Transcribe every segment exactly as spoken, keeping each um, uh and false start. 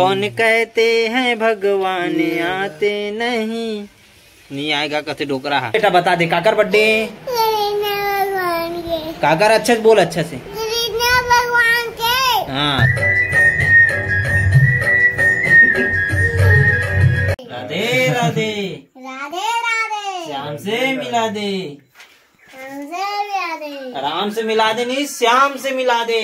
कौन कहते हैं भगवान आते नहीं, नहीं आएगा कैसे ढोक रहा। बेटा बता दे काकर बर्थडे। काकर अच्छे से बोल, अच्छे से भगवान के। हाँ राधे राधे राधे राधे, श्याम से मिला दे, राम से मिला दे नहीं, श्याम से मिला दे।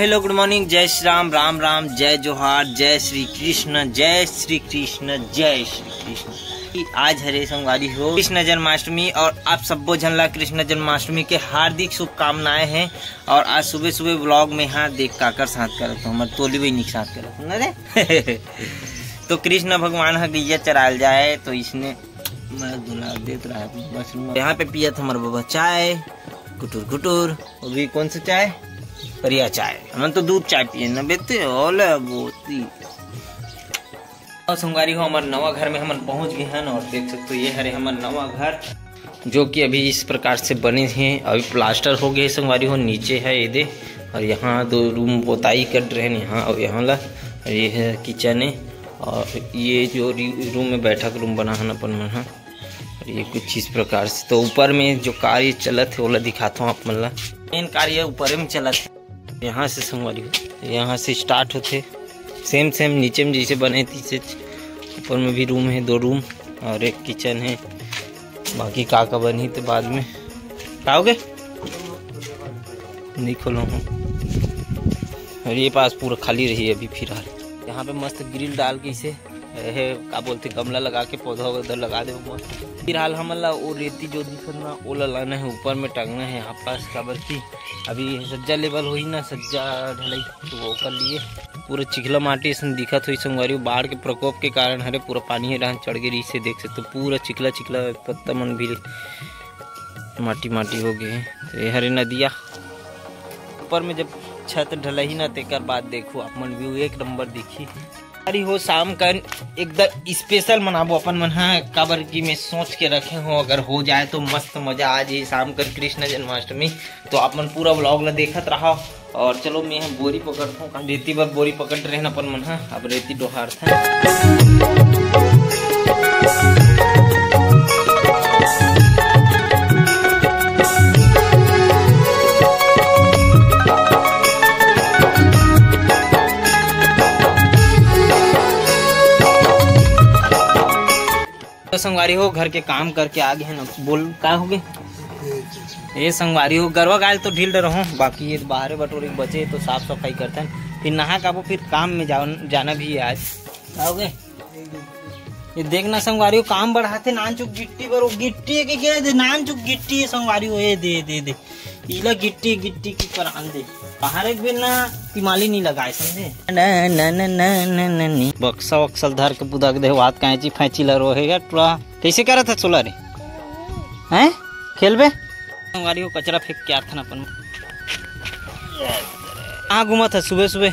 हेलो गुड मॉर्निंग, जय श्री राम, राम राम, जय जोहार, जय श्री कृष्ण, जय श्री कृष्ण, जय श्री कृष्ण। आज हरे संगवारी हो, कृष्ण जन्माष्टमी और आप सबको झनला कृष्ण जन्माष्टमी के हार्दिक शुभकामनाएं हैं। और आज सुबह सुबह व्लॉग में हाँ देख काकर साथ कर रखो, हमारे टोली बहनी के साथ कर रखो न। तो कृष्ण भगवान हा गैया चराल जाए तो इसने गुलाब देते रहा। यहाँ पे पिया था हमारे बाबा चाय, गुटुर गुटुर। और भी कौन सा चाय? परिया चाय। हम तो दूध चाय पिए ना बेटे। और संगवारी हो, हमारे नवा घर में हम पहुंच गए हैं और देख सकते हो ये हरे हमारे नवा घर, जो कि अभी इस प्रकार से बने हैं। अभी प्लास्टर हो गए संगवारी हो, नीचे है ये दे। और यहाँ दो रूम पोताई कर रहे हैं यहाँ और यहाँ ला। और ये है किचन है और ये जो रूम में बैठक रूम बना है अपन मन। और ये कुछ इस प्रकार से। तो ऊपर में जो कार्य चलत है वो ला दिखाता हूँ आप मन ला। मेन कार्य ऊपर में चलत है, यहाँ से संगवारी हो, यहाँ से स्टार्ट होते। सेम सेम नीचे में जैसे बने तीसे ऊपर में भी रूम है, दो रूम और एक किचन है। बाकी काका बनी तो बाद में खाओगे, नहीं खोलो हूँ। और ये पास पूरा खाली रही अभी फिलहाल। यहाँ पे मस्त ग्रिल डाल के इसे क्या बोलते गमला लगा के पौधा उधर लगा दे मस्त। फिलहाल हमला वो रेती जो दिखत ना वो लाना है, ऊपर में टांगना है यहाँ पास। काबर की अभी सज्जा लेवल हुई ना, सज्जा ढलाई तो वो कर लिए। पूरा चिखला माटी ऐसा दिखत हुई संगवारी, बाढ़ के प्रकोप के कारण हरे पूरा पानी है डांस चढ़ गई से देख सकते हो। पूरा चिखला चिखला पत्ता मन भी माटी माटी हो गए। तो ये हरे नदिया ऊपर में जब छत ढलाई ना तेकर बाद देखो आप मन व्यू एक नंबर दिखी। अरे हो शाम का एकदम स्पेशल मनाबो अपन मन। हाँ काबर की मैं सोच के रखे हूँ अगर हो जाए तो मस्त मजा आ जाए शाम का कृष्ण जन्माष्टमी। तो आप मन पूरा व्लॉग ला देखत रहा। और चलो मैं यहाँ बोरी पकड़ता हूँ, रेती पर बोरी पकड़ रहे हैं अपन मन। हाँ अब रेती डोहार था। तो संगवारी हो घर के काम करके आ गए ना, बोल का हो गए। ये संगवारी हो गरवा गायल तो ढील रहो, बाकी ये बाहर बटोरे बचे तो साफ सफाई करते हैं। फिर नहा का वो फिर काम में जा, जाना भी है आज। का हो गए ये देखना संगवारी हो काम बढ़ाते नान चुक गिट्टी पर। वो गिट्टी के क्या दे नान चुक गिट्टी है संगवारी हो, ये दे दे दे इला गिट्टी गिट्टी की परान दे। बाहर एक भी ना तिमाली नहीं लगाए समझे। बक्सा वक्सल धर के पुदक दे वात कैंची फैंची ला रोहेगा टुरा। कैसे कर रहा था सोला रे हैं खेलबे। संगवारी हो कचरा फेंक के आते ना अपन। कहाँ घूमा था सुबह सुबह?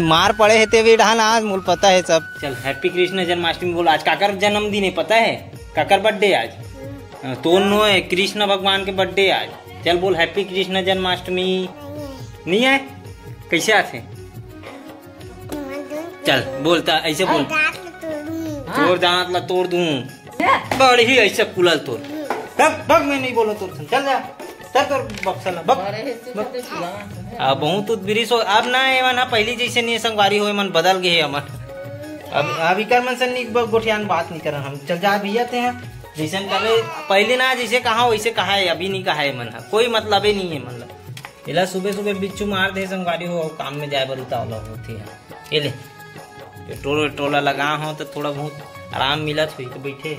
मार पड़े है तेरे ढाल आज मुल पता है सब। चल हैप्पी कृष्ण जन्माष्टमी बोल। आज काकर जन्मदिन है पता है, काकर बर्थडे आज। तो नो है कृष्ण भगवान के बर्थडे आज। चल बोल हैप्पी कृष्ण जन्माष्टमी। नहीं है कैसे आते? चल बोलता ऐसे बोल, तोड़ दांत ला तोड़ दूं बड़ी ही ऐसे कुलल तोड़। बग बग मैं नहीं बोला तोड़, चल जा सर तोड़ बक्सा ला बग। अब बहुत तो ब्रिश हो अब ना है मन, पहले जैसे नहीं संगवारी हो मन बदल गए अमन। अब अभी कर मन से गोठियान बात नहीं कर हम। चल जा भैया थे जैसे करे पहले ना जैसे कहा वैसे कहा है, अभी नहीं कहा है मन। कोई मतलब ही नहीं है मतलब। इला सुबह सुबह बिच्छू मार दे संगवारी हो, काम में जाए बरूता वाला होती है। ये ले टोला टोला लगा हो तो थोड़ा बहुत आराम मिला थोड़ी तो बैठे।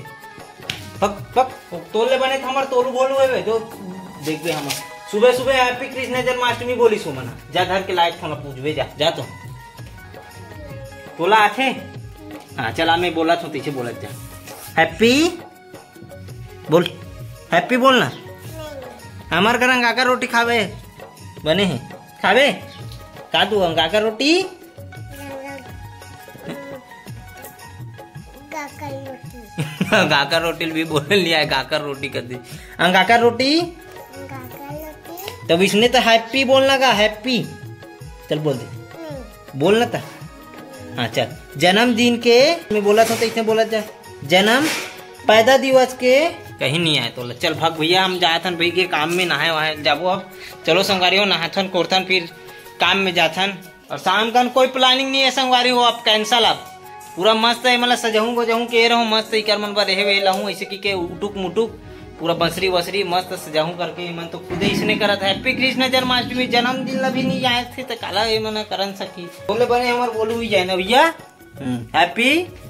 पक पक तोले बने था हमारे तोलू बोलू है जो देखबे हम सुबह सुबह हैप्पी कृष्ण जन्माष्टमी बोली सो मना। जा घर के लायक थोड़ा पूछबे जा जा तो टोला आथे। हाँ चला मैं बोला तो तीछे बोलत जा हैप्पी बोल, हैप्पी बोलना। हमार घर अंगाका रोटी खावे बने हैं, खावे का तू अंगाका रोटी? गाकर रोटी भी बोल लिया है, गाकर रोटी कर दी अंगाका रोटी। तब इसने तो हैप्पी बोलना का, हैप्पी चल बोल दे, बोलना था। हाँ चल, जन्मदिन के मैं बोला था तो इसने बोला था जन्म पैदा दिवस के, कहीं नहीं आए तो चल भाग भैया, हम जाथन भाई के काम में नहाए वहां जाबो। अब चलो संगवारी हो, नहाथन कोरथन फिर काम में जाथन। और शाम का कोई प्लानिंग नहीं है संगवारी हो, आप कैंसल। आप पूरा मस्त है, मतलब सजाऊँ गजाऊँ के रहूँ मस्त, इकर मन बर रहे लहूँ ऐसे की के उटुक मुटुक पूरा बंसरी वसरी मस्त सजाऊ करके मन तो खुद ही इसने करत है। हैप्पी कृष्ण जन्माष्टमी जन्मदिन ला भी नहीं आए थे तो काला ये मना करन सकी बोले बने हमार बोलू ही जाए ना भैया। हैप्पी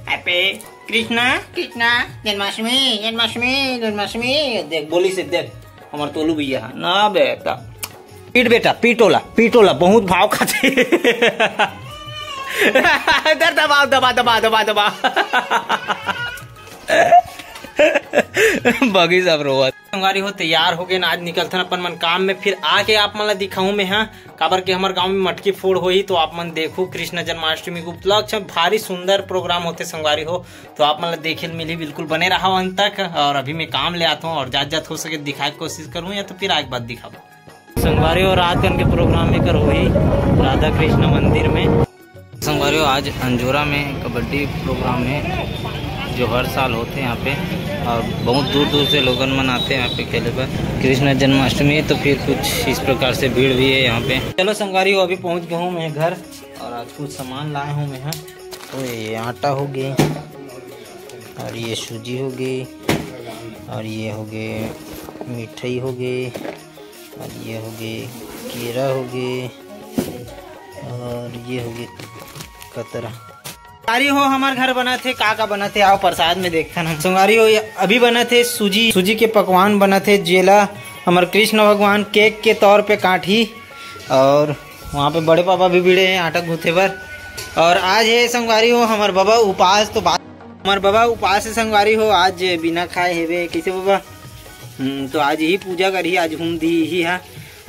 हैप्पी कृष्णा कृष्णा जन्माष्टमी जन्माष्टमी जन्माष्टमी देख बोली से देख हमार तोलू भैया ना बेटा पीट बेटा पीटोला पीटोला बहुत भाव खाते इधर दबाओ दबा दबा दबा दबा बाकी सब रोवा संगवारी हो तैयार हो गए ना, आज निकलथन अपन मन काम में। फिर आके आप मन दिखाऊं मैं हाँ काबर के हमारे गांव में मटकी फोड़ होही तो आप मन देखू। कृष्ण जन्माष्टमी के उपलक्ष्य भारी सुंदर प्रोग्राम होते संगवारी हो, तो आप मन देखे मिली, बिल्कुल बने रहा अंत तक। और अभी मैं काम ले आता हूँ और जात जात हो सके दिखाए कोशिश करूँ या तो फिर आगे बात दिखाऊँ संगवारी हो। रात कन के प्रोग्राम लेकर होही राधा कृष्ण मंदिर में संगवारी हो। आज अंजोरा में कबड्डी प्रोग्राम है जो हर साल होते हैं यहाँ पे, और बहुत दूर दूर से लोगन मन आते हैं यहाँ पे खेले पर। कृष्ण जन्माष्टमी है तो फिर कुछ इस प्रकार से भीड़ भी है यहाँ पे। चलो संगवारी हो, अभी पहुँच गया हूँ मैं घर, और आज कुछ सामान लाए हूँ मैं। तो ये आटा हो गई, और ये सूजी हो गई, और ये हो गए मिठाई हो गई, और ये हो गए केरा हो गए, और ये हो गए कतरा। संगवारी हो हमारे घर बना थे का का बना थे, आओ प्रसाद में देखते हैं। संगवारी हो अभी बना थे सूजी, सूजी के पकवान बना थे जेला हमारे कृष्ण भगवान केक के तौर पे काटी, और वहाँ पे बड़े पापा भी भिड़े हैं आटा गूथे पर। और आज है संगवारी हो हमारे बाबा उपास, तो बात हमारे बाबा उपास है संगवारी हो, आज बिना खाए हेवे कैसे बाबा, तो आज ही पूजा करी आज होम दी ही है।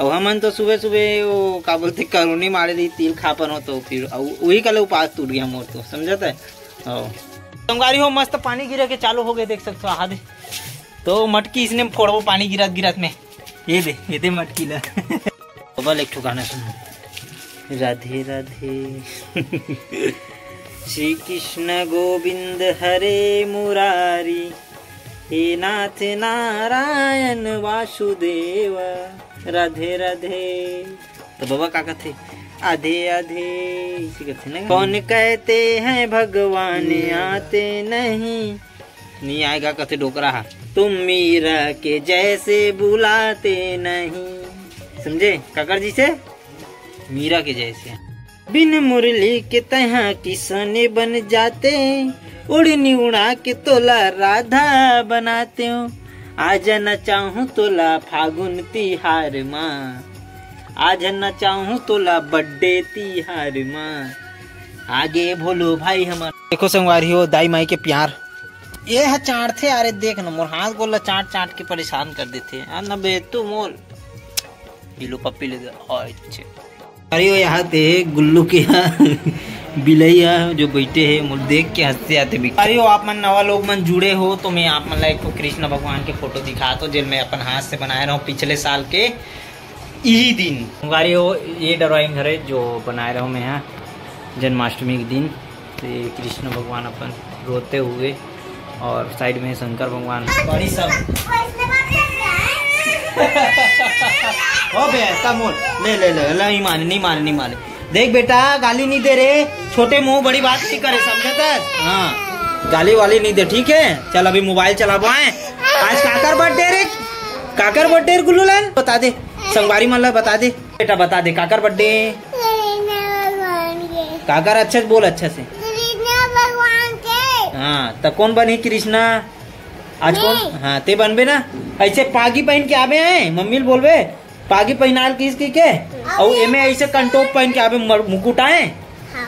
और हमन तो सुबह सुबह वो का बोलते करोनी मारे दी तिल खापन हो, तो फिर वही कल उपास टूट गया मोर तो समझता है। और संगवारी हो मस्त पानी गिरा के चालू हो गए देख सकते हो आधे, तो मटकी इसने फोड़ो पानी गिरात गिरात में, ये दे ये दे मटकी ला बल एक ठुकाना सुनो। राधे राधे श्री कृष्ण गोविंद हरे मुरारी, हे नाथ नारायण वासुदेव राधे राधे। तो बाबा का कहते आधे आधे कहते ना, कौन कहते हैं भगवान आते नहीं, नहीं आएगा कहते डोकरा तुम मीरा के जैसे बुलाते नहीं, समझे काकर जी से मीरा के जैसे। बिन मुरली के तहा किसने बन जाते, उड़नी उड़ा के तोला राधा बनाते हो, आ जाना चाहूँ तोला फागुन तिहार माँ, आ जाना चाहूँ तोला बर्थडे तिहार माँ, आगे बोलो भाई हमारा। देखो संगवारी हो दाई माई के प्यार ये है चाट थे, अरे देख ना मोर हाथ गोला चाट चाट के परेशान कर देते हैं ना बे तू मोल बिलो पप्पी ले अरे हो। यहाँ थे गुल्लू के यहाँ बिलैया जो बैठे है मुझे देख के हंसते आते भी। अरे हो आप मन नवा लोग मन जुड़े हो तो मैं आप मन लाइक को कृष्ण भगवान के फोटो दिखाता हूँ जिन मैं अपन हाथ से बनाए रहा हूँ पिछले साल के यही दिन। संगवारी हो ये ड्राइंग हरे जो बनाए रहा हूँ मैं यहाँ जन्माष्टमी के दिन, तो ये कृष्ण भगवान अपन रोते हुए और साइड में शंकर भगवान बड़ी सब ओ बेटा मोल ले ले ले नहीं माने नहीं माने नहीं माने देख बेटा गाली नहीं दे रे, छोटे मुंह बड़ी बात नहीं करे समझे, हाँ गाली वाली नहीं दे ठीक है। चल अभी मोबाइल चला पाए आज काकर बर्थडे रे, काकर बर्थडे गुल्लू लाल बता दे संगवारी मतलब बता दे बेटा बता दे काकर बर्थडे काकर अच्छे से बोल अच्छे से हाँ तो कौन बनी कृष्णा आज कौन हाँ ते बनबे ना ऐसे पागी पहन के आवे है मम्मी बोलबे पागी पहनाल किसकी के और एमे ऐसे कंटोप पहन के आवे मुकुट आए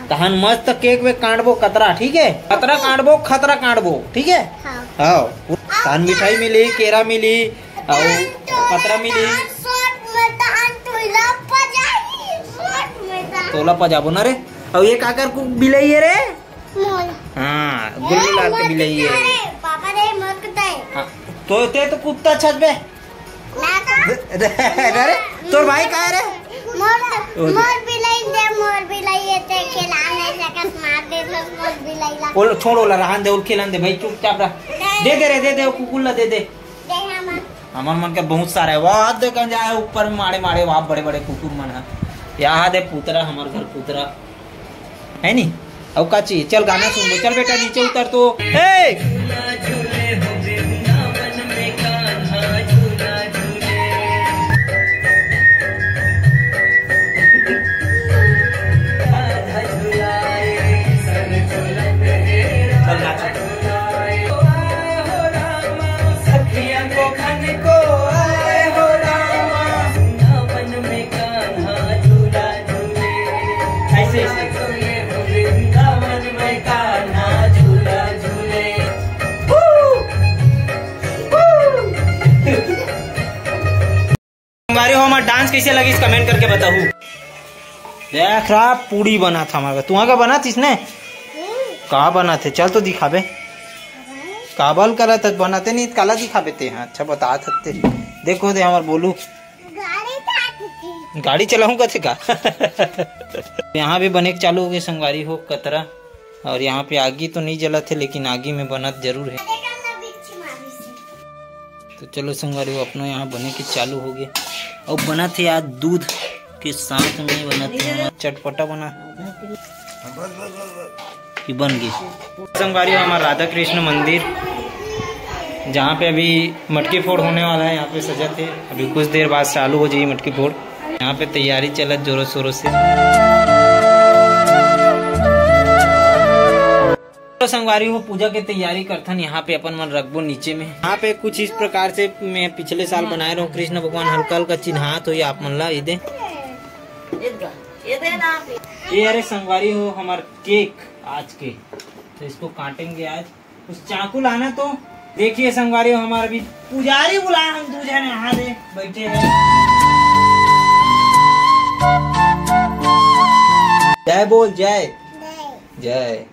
तहन मस्त केक में काटबो कतरा ठीक है कतरा काटबो खतरा काटबो ठीक है हाँ तहन मिठाई मिली केरा मिली और कतरा मिली तोला पजाबो ना रे और ये काकर को बिलई है रे हाँ गुल्लू लाल के बिलई है तो ते तो कुत्ता छजबे अरे तोर भाई कहाँ रे? मोर मोर बिलाई दे मोर बिलाई एते खिलाने सकत मार दे मोर बिलाई ला ओल छोड़ो ला रहन दे ओल खिलान दे भाई चुपचाप रह दे दे रे दे दे कुकुला दे दे दे हमर हमर मन के बहुत सारा है वाह दे कहां जाए ऊपर मारे मारे वाह बड़े-बड़े कुकुर मन है यहां दे पुतरा हमर घर पुतरा है नी औ काची चल गाना सुन लो चल बेटा नीचे उतर तो ए डांस कैसे लगी इस कमेंट करके बताऊ। देख रहा पूरी बना था हमारा तुहा का बना थी इसने कहा बना थे चल तो दिखाबे काबल करा तक बनाते नहीं काला दिखाबे ते हाँ अच्छा बता सकते देखो दे हमार बोलू गाड़ी चलाऊं कैसे का यहाँ भी बने चालू हो गए संगवारी हो कतरा और यहाँ पे आगी तो नहीं जला थे लेकिन आगी में बना जरूर है तो चलो संगवारी हो अपना यहाँ बने के चालू हो गए और बना थे आज दूध के साथ में बना थे चटपटा बना कि बन गई। संगवारी हमारा राधा कृष्ण मंदिर जहाँ पे अभी मटकी फोड़ होने वाला है यहाँ पे सजा थे अभी कुछ देर बाद चालू हो जाएगी मटकी फोड़ यहाँ पे तैयारी चलत जोरों शोरों से। संगवारी हो पूजा के तैयारी करथन यहाँ पे अपन मन रखबो नीचे में यहाँ पे कुछ इस प्रकार से मैं पिछले साल बनाए रहा हूँ कृष्ण भगवान हल्का हल्का चिन्हात हो ये आप मन ला ये दे ये अरे संगवारी हो हमार केक आज के तो इसको काटेंगे आज उस चाकू लाना तो देखिए संगवारी हो हमारा भी पुजारी बुलाया हम दो जने यहाँ दे बैठे हैं जय बोल जय जय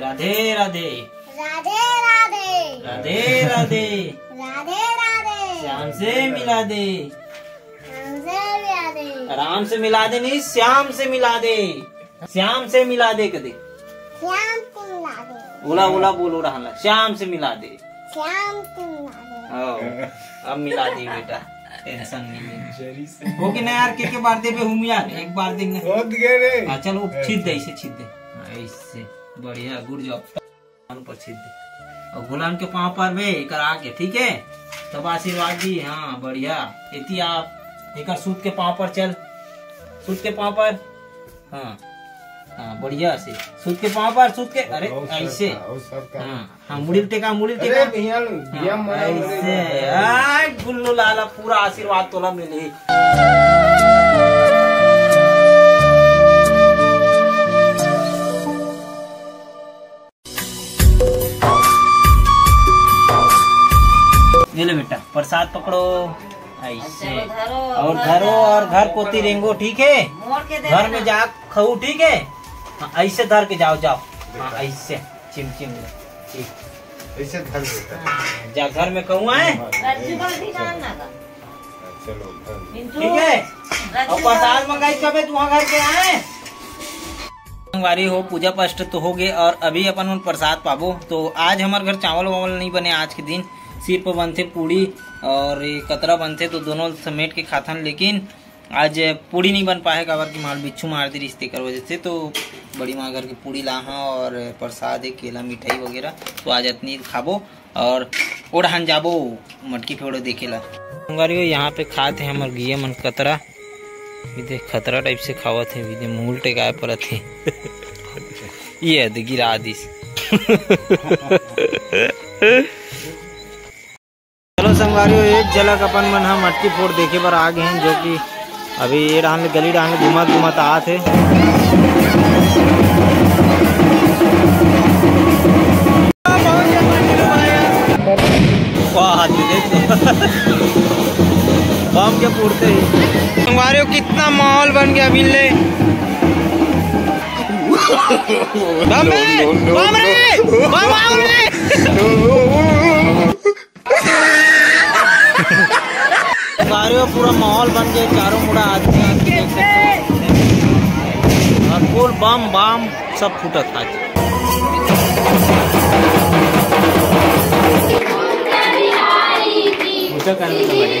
राधे राधे राधे राधे राधे राधे राधे राधे श्याम से मिला दे राम से मिला दे नहीं श्याम से मिला दे श्याम से मिला दे कदे श्याम से मिला दे ओला ओला बोलो रहा श्याम से मिला दे श्याम से मिला दे अब मिला दे बेटा टेंशन नहीं हो कि ना यार के के बार दे पे हूँ यार एक बार देंगे चलो छीद दे इसे छीद दे ऐसे बढ़िया गुड जॉब और गुलाम के पाँव पर में एक आके ठीक है तब आशीर्वाद दी हाँ बढ़िया इति आप एक सूत के पाँव पर चल सूत के पाँव पर हाँ हाँ बढ़िया से सूत के पाँव पर सूत के अरे ऐसे हाँ हाँ मुड़ी टेका मुड़ी टेका ऐसे गुल्लू लाला पूरा आशीर्वाद तोला मिली बेटा प्रसाद पकड़ो ऐसे और धरो और घर कोती रेंगो ठीक है घर में जा खाऊ ठीक है ऐसे धर के जाओ जाओ ऐसे चिमचिम ठीक ऐसे धर जा घर में कहूँ आए ठीक है और प्रसाद मंगाई कभी तुम घर के आए संगवारी हो पूजा पाठ तो हो गए और अभी अपन प्रसाद पाबो तो आज हमारे घर चावल वावल नहीं बने आज के दिन सिर्फ बनते पूड़ी और ये कतरा बनते तो दोनों समेट के खाथन लेकिन आज पूड़ी नहीं बन पाए काबर की माल बिच्छू मार दी रिश्ते कर वजह से तो बड़ी माँ घर की पूड़ी लाहा और प्रसाद केला मिठाई वगैरह तो आज इतनी खाबो और ओढ़ान जाबो मटकी फोड़ो देखेला। संगवारी हो यहाँ पे खाते हैं हमार गिया मन कतरा विधे खतरा टाइप से खावा थे विधे मूल टेकाए पड़ा थे ये गिरा दिस संगवारी हो एक झलक अपन मन हम मटकी फोड़ देखे पर आ गए हैं जो कि अभी ये डांग गली डांग घुमा घुमा आ थे वाह बम के पूरते ही हमारे हो कितना माहौल बन गया मिलने। बम रे बम रे बम रे हमारे पूरा माहौल बन गया चारों मुड़ा आदमी और फूल बम बम सब फूटा था। पूजा करने का बजे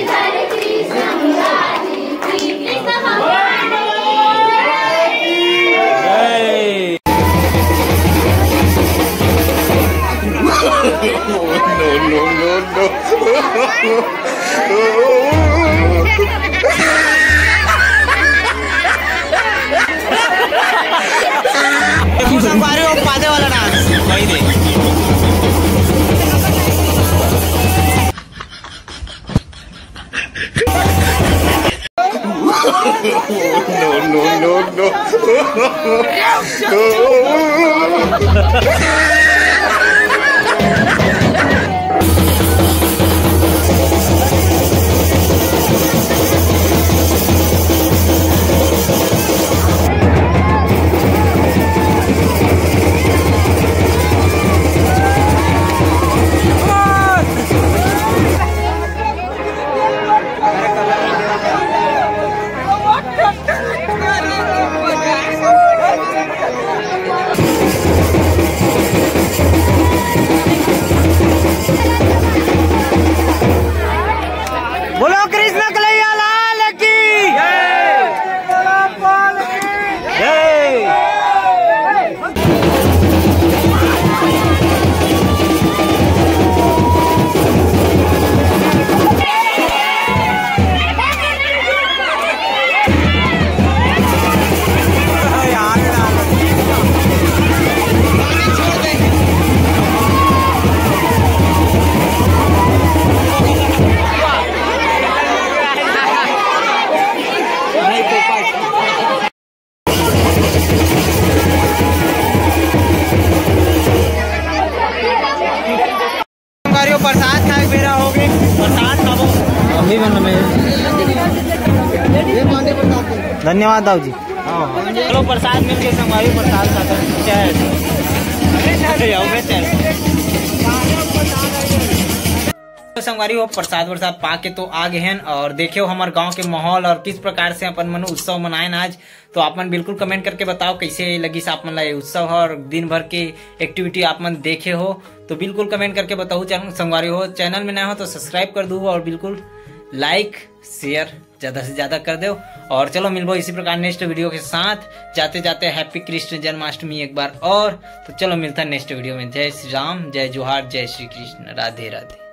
पादे वाला डांस वही दे नो नो नो नो बरसात का बेरा हो गई। बरसात कब अभी बन रहे धन्यवाद दाऊ जी। चलो बरसात मिल गई हमारी बरसात का संगवारी हो प्रसाद वरसाद पाके तो आ गए हैं और देखे हो हमारे गांव के माहौल और किस प्रकार से अपन मन उत्सव मनाए आज। तो आप मन बिल्कुल कमेंट करके बताओ कैसे लगी आप मन ये उत्सव और दिन भर के एक्टिविटी आप मन देखे हो तो बिल्कुल कमेंट करके बताओ। चैनल संगवारी हो चैनल में नया हो तो सब्सक्राइब कर दो और बिल्कुल लाइक शेयर ज्यादा से ज्यादा कर दो। और चलो मिलबो इसी प्रकार नेक्स्ट वीडियो के साथ। जाते जाते हैप्पी कृष्ण जन्माष्टमी एक बार और। तो चलो मिलता है नेक्स्ट वीडियो में। जय श्री राम जय जोहार जय श्री कृष्ण राधे राधे।